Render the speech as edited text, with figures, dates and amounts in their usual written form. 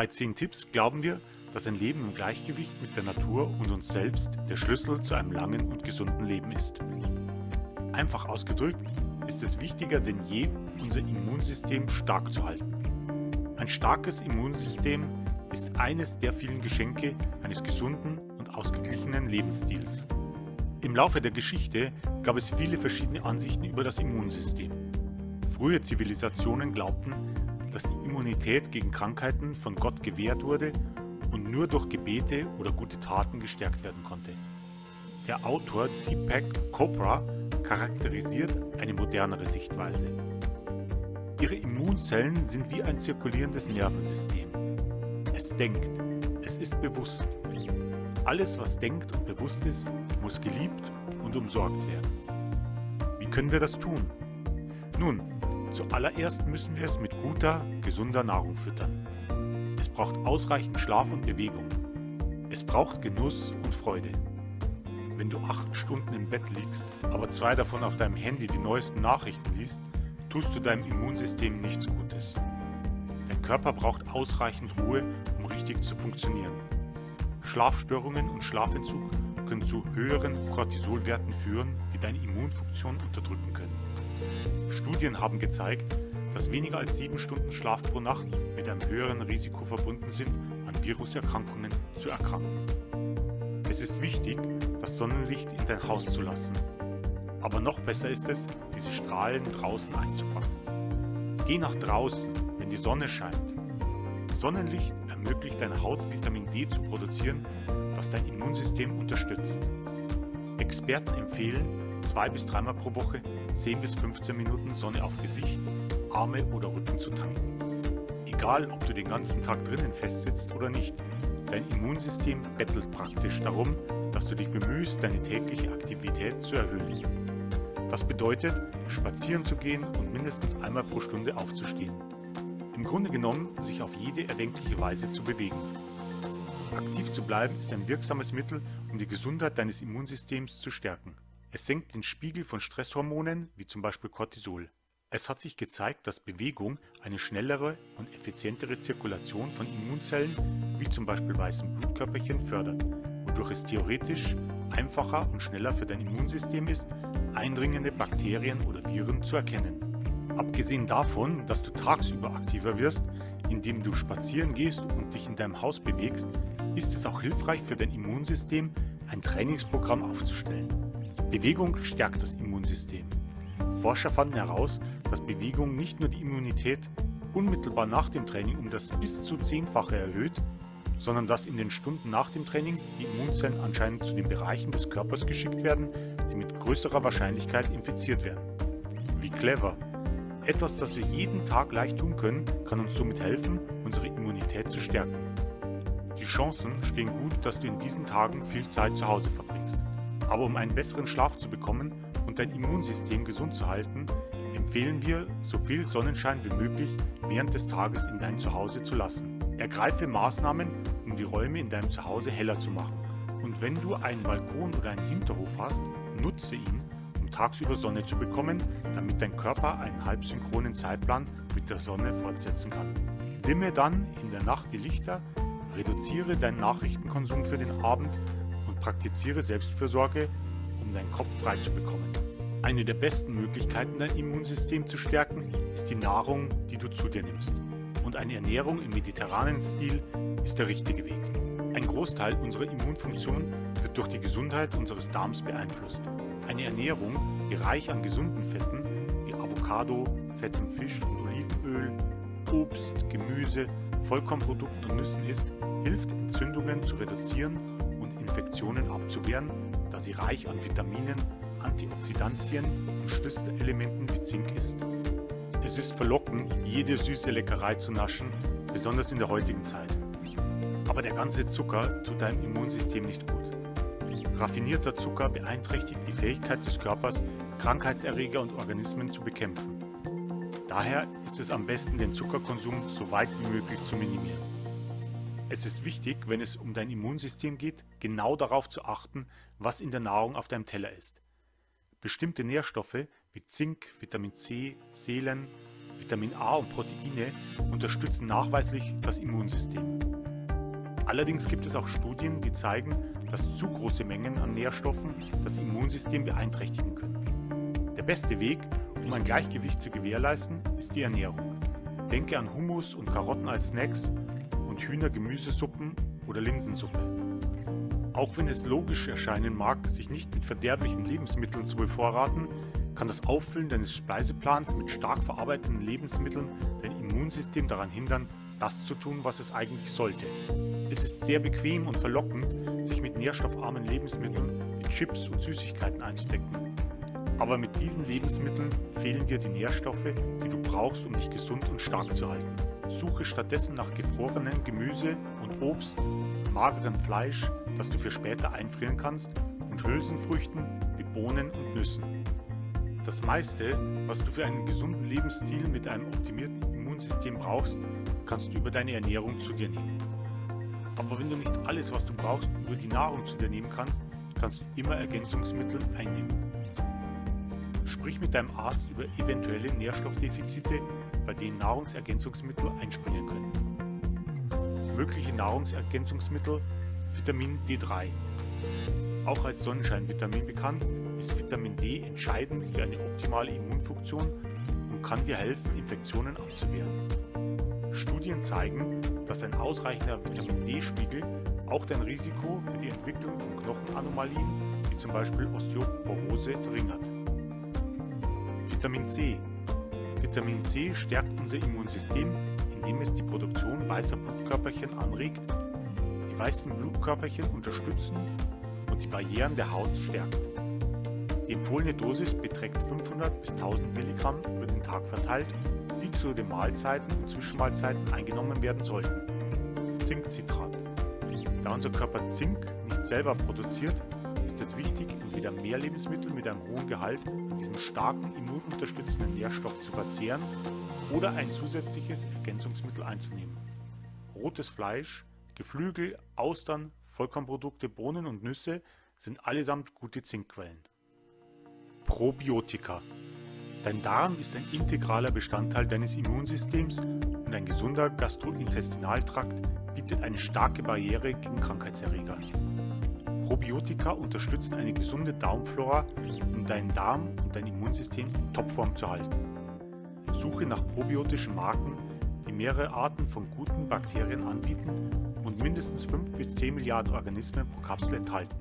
Bei 10 Tipps glauben wir, dass ein Leben im Gleichgewicht mit der Natur und uns selbst der Schlüssel zu einem langen und gesunden Leben ist. Einfach ausgedrückt ist es wichtiger denn je, unser Immunsystem stark zu halten. Ein starkes Immunsystem ist eines der vielen Geschenke eines gesunden und ausgeglichenen Lebensstils. Im Laufe der Geschichte gab es viele verschiedene Ansichten über das Immunsystem. Frühe Zivilisationen glaubten, dass die Immunität gegen Krankheiten von Gott gewährt wurde und nur durch Gebete oder gute Taten gestärkt werden konnte. Der Autor Deepak Chopra charakterisiert eine modernere Sichtweise. Ihre Immunzellen sind wie ein zirkulierendes Nervensystem. Es denkt, es ist bewusst. Alles, was denkt und bewusst ist, muss geliebt und umsorgt werden. Wie können wir das tun? Nun, zuallererst müssen wir es mit guter, gesunder Nahrung füttern. Es braucht ausreichend Schlaf und Bewegung. Es braucht Genuss und Freude. Wenn du 8 Stunden im Bett liegst, aber 2 davon auf deinem Handy die neuesten Nachrichten liest, tust du deinem Immunsystem nichts Gutes. Der Körper braucht ausreichend Ruhe, um richtig zu funktionieren. Schlafstörungen und Schlafentzug können zu höheren Cortisolwerten führen, die deine Immunfunktion unterdrücken können. Studien haben gezeigt, dass weniger als 7 Stunden Schlaf pro Nacht mit einem höheren Risiko verbunden sind, an Viruserkrankungen zu erkranken. Es ist wichtig, das Sonnenlicht in dein Haus zu lassen. Aber noch besser ist es, diese Strahlen draußen einzufangen. Geh nach draußen, wenn die Sonne scheint. Sonnenlicht ermöglicht deiner Haut Vitamin D zu produzieren, das dein Immunsystem unterstützt. Experten empfehlen, 2- bis 3-mal pro Woche 10 bis 15 Minuten Sonne auf Gesicht, Arme oder Rücken zu tanken. Egal, ob du den ganzen Tag drinnen festsitzt oder nicht, dein Immunsystem bettelt praktisch darum, dass du dich bemühst, deine tägliche Aktivität zu erhöhen. Das bedeutet, spazieren zu gehen und mindestens einmal pro Stunde aufzustehen. Im Grunde genommen, sich auf jede erdenkliche Weise zu bewegen. Aktiv zu bleiben ist ein wirksames Mittel, um die Gesundheit deines Immunsystems zu stärken. Es senkt den Spiegel von Stresshormonen, wie zum Beispiel Cortisol. Es hat sich gezeigt, dass Bewegung eine schnellere und effizientere Zirkulation von Immunzellen, wie zum Beispiel weißen Blutkörperchen, fördert, wodurch es theoretisch einfacher und schneller für dein Immunsystem ist, eindringende Bakterien oder Viren zu erkennen. Abgesehen davon, dass du tagsüber aktiver wirst, indem du spazieren gehst und dich in deinem Haus bewegst, ist es auch hilfreich für dein Immunsystem, ein Trainingsprogramm aufzustellen. Bewegung stärkt das Immunsystem. Forscher fanden heraus, dass Bewegung nicht nur die Immunität unmittelbar nach dem Training um das bis zu 10-fache erhöht, sondern dass in den Stunden nach dem Training die Immunzellen anscheinend zu den Bereichen des Körpers geschickt werden, die mit größerer Wahrscheinlichkeit infiziert werden. Wie clever! Etwas, das wir jeden Tag leicht tun können, kann uns somit helfen, unsere Immunität zu stärken. Die Chancen stehen gut, dass du in diesen Tagen viel Zeit zu Hause verbringst. Aber um einen besseren Schlaf zu bekommen und dein Immunsystem gesund zu halten, empfehlen wir, so viel Sonnenschein wie möglich während des Tages in dein Zuhause zu lassen. Ergreife Maßnahmen, um die Räume in deinem Zuhause heller zu machen. Und wenn du einen Balkon oder einen Hinterhof hast, nutze ihn, um tagsüber Sonne zu bekommen, damit dein Körper einen halbsynchronen Zeitplan mit der Sonne fortsetzen kann. Dimme dann in der Nacht die Lichter, reduziere deinen Nachrichtenkonsum für den Abend und praktiziere Selbstfürsorge, um deinen Kopf frei zu bekommen. Eine der besten Möglichkeiten, dein Immunsystem zu stärken, ist die Nahrung, die du zu dir nimmst. Und eine Ernährung im mediterranen Stil ist der richtige Weg. Ein Großteil unserer Immunfunktion wird durch die Gesundheit unseres Darms beeinflusst. Eine Ernährung, die reich an gesunden Fetten wie Avocado, fettem Fisch und Olivenöl, Obst, Gemüse, Vollkornprodukten und Nüssen ist, hilft Entzündungen zu reduzieren und Infektionen abzuwehren, da sie reich an Vitaminen, Antioxidantien und Schlüsselelementen wie Zink ist. Es ist verlockend, jede süße Leckerei zu naschen, besonders in der heutigen Zeit. Aber der ganze Zucker tut deinem Immunsystem nicht gut. Raffinierter Zucker beeinträchtigt die Fähigkeit des Körpers, Krankheitserreger und Organismen zu bekämpfen. Daher ist es am besten, den Zuckerkonsum so weit wie möglich zu minimieren. Es ist wichtig, wenn es um dein Immunsystem geht, genau darauf zu achten, was in der Nahrung auf deinem Teller ist. Bestimmte Nährstoffe wie Zink, Vitamin C, Selen, Vitamin A und Proteine unterstützen nachweislich das Immunsystem. Allerdings gibt es auch Studien, die zeigen, dass zu große Mengen an Nährstoffen das Immunsystem beeinträchtigen können. Der beste Weg, um ein Gleichgewicht zu gewährleisten, ist die Ernährung. Denke an Hummus und Karotten als Snacks und Hühner-Gemüsesuppen oder Linsensuppe. Auch wenn es logisch erscheinen mag, sich nicht mit verderblichen Lebensmitteln zu bevorraten, kann das Auffüllen deines Speiseplans mit stark verarbeiteten Lebensmitteln dein Immunsystem daran hindern, das zu tun, was es eigentlich sollte. Es ist sehr bequem und verlockend, sich mit nährstoffarmen Lebensmitteln wie Chips und Süßigkeiten einzudecken. Aber mit diesen Lebensmitteln fehlen dir die Nährstoffe, die du brauchst, um dich gesund und stark zu halten. Suche stattdessen nach gefrorenem Gemüse und Obst, magerem Fleisch, das du für später einfrieren kannst, und Hülsenfrüchten wie Bohnen und Nüssen. Das meiste, was du für einen gesunden Lebensstil mit einem optimierten Immunsystem brauchst, kannst du über deine Ernährung zu dir nehmen. Aber wenn du nicht alles, was du brauchst, über die Nahrung zu dir nehmen kannst, kannst du immer Ergänzungsmittel einnehmen. Sprich mit deinem Arzt über eventuelle Nährstoffdefizite, bei denen Nahrungsergänzungsmittel einspringen können. Mögliche Nahrungsergänzungsmittel: Vitamin D3. Auch als Sonnenscheinvitamin bekannt, ist Vitamin D entscheidend für eine optimale Immunfunktion und kann dir helfen, Infektionen abzuwehren. Studien zeigen, dass ein ausreichender Vitamin D-Spiegel auch dein Risiko für die Entwicklung von Knochenanomalien, wie zum Beispiel Osteoporose, verringert. Vitamin C. Vitamin C stärkt unser Immunsystem, indem es die Produktion weißer Blutkörperchen anregt, die weißen Blutkörperchen unterstützen und die Barrieren der Haut stärkt. Die empfohlene Dosis beträgt 500 bis 1000 mg über den Tag verteilt, die zu den Mahlzeiten und Zwischenmahlzeiten eingenommen werden sollten. Zinkzitrat. Da unser Körper Zink nicht selber produziert, ist es wichtig, entweder mehr Lebensmittel mit einem hohen Gehalt an diesem starken immununterstützenden Nährstoff zu verzehren oder ein zusätzliches Ergänzungsmittel einzunehmen. Rotes Fleisch, Geflügel, Austern, Vollkornprodukte, Bohnen und Nüsse sind allesamt gute Zinkquellen. Probiotika. Dein Darm ist ein integraler Bestandteil deines Immunsystems und ein gesunder Gastrointestinaltrakt bietet eine starke Barriere gegen Krankheitserreger. Probiotika unterstützen eine gesunde Darmflora, um deinen Darm und dein Immunsystem in Topform zu halten. Suche nach probiotischen Marken, die mehrere Arten von guten Bakterien anbieten und mindestens 5 bis 10 Milliarden Organismen pro Kapsel enthalten.